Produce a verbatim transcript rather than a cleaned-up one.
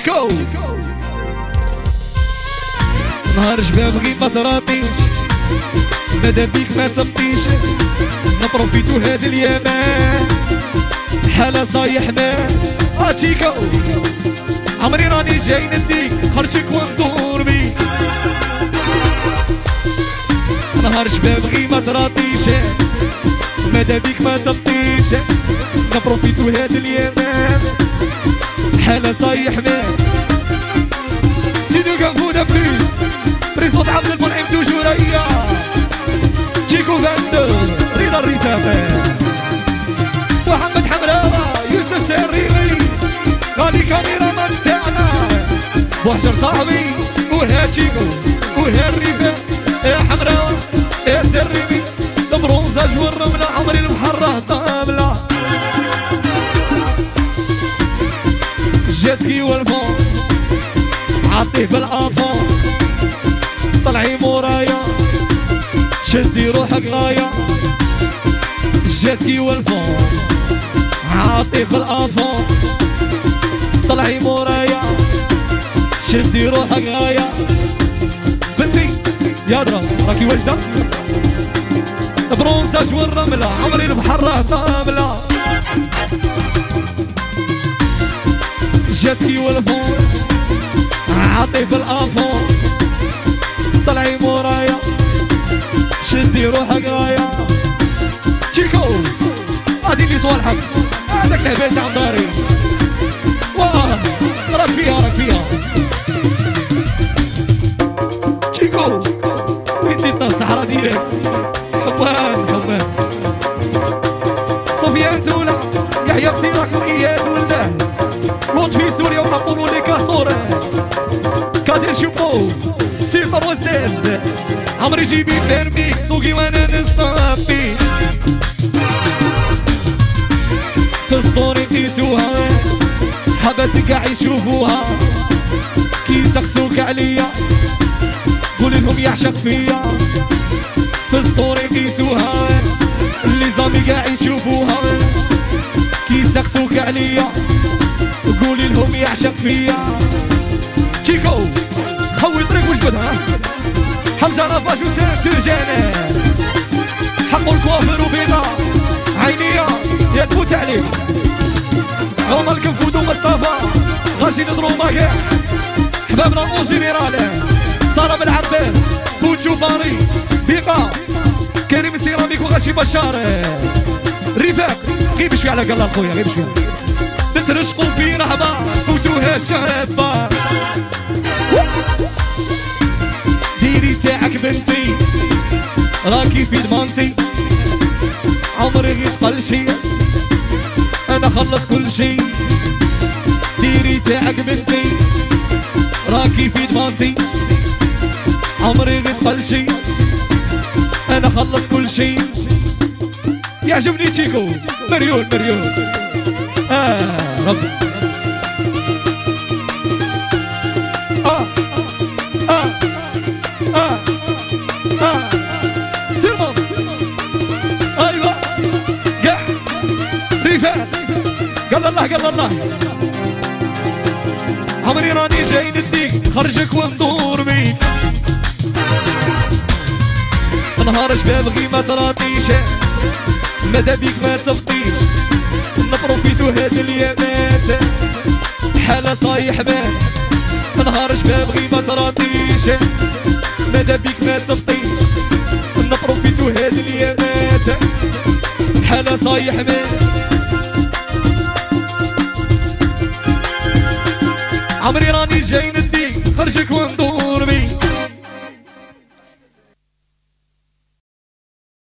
تشيكو نهار شبابغي ما تراطيش مادا بيك ما تبطيش نطرب بيتو هاد اليمان حالة صايحنا اه تشيكو عمري راني جاي نديك خرجك وندور بيك نهار شبابغي ما تراطيش مادا بيك ما تبطيش نطرب بيتو هاد اليمان حالة صايحنا سيدو كنفونا بليس بريزونت عبد المنعم توجورية تشيكو زاندل رضا الرفاق محمد حمراء يوسف سان ريمي علي كاميرا مانتانا بشار صاعدي وها تشيكو وها الرفاق يا حمراء يا سان ريمي البرونزاج والرملة عمري المحرة طاملة جاتكي والفون عطيه بالافون طلعي مورايا شدي روحك غاية جاتكي والفون عطيه بالافون طلعي مورايا شدي روحك غاية بنتي يا رب راكي واجدة برونزاج والرملة عمري المحرة طاملة جاتكي والفون عاطي بالافون طلعي مورايا شدي روحك غاية تشيكو هادي اللي صوالحك هذاك الهبال تاع داري واه راك فيها راك فيها تشيكو وين ديتنا الصحراء ديريكت خمان خمان صفيان زولا يحيى بصيرك وإياد ولاه في سوريا وحقولوا لك صوره كادر شيبوه صفر وزاد عمري جيبي فيرميك سوقي وانا نصطبي في الصوري قيسوها صحاباتي كاع يشوفوها كي يسقسوك عليا قول لهم يعشق فيا في الصوري قيسوها اللي زامي كاع يشوفوها كي يسقسوك عليا قولي لهم يعشق فيا تشيكو خوي طريق وجبدها حمزة رفاج وسام ترجانا حقو الكوافر وبيضا عينيا يا تفوت عليك هما الكنفود ومصطفى غاشي نضرو ماكاع حبابنا اون جينيرالا سارة بن عباس بوتشو باري بيقا كريم السيراميك وغاشي بشار رفاق غير بشوي على قلال خويا غير بشوي ترشقوا في رهبة فوتوها شابة ديري تاعك بنتي راكي في ضمانتي عمري غير قلشي أنا خلص كل شي ديري تاعك بنتي راكي في ضمانتي عمري غير قلشي أنا خلص كل شي يعجبني تشيكو مريول مريول آه رب آه آه آه آه تربط أيوة يا رفاق قال الله قال الله عمري راني جاي نديك خرجك وندور بيك نهار شبابغي ما تراطيش ماذا بيك ما تفطيش نطرو في دوهات اليامات حالة صايح مات نهار شبابغي ما تراطيش ماذا بيك ما تفطيش نطرو في دوهات اليامات حالة صايح مات عمري راني جاي نديك خرجك وندور بيك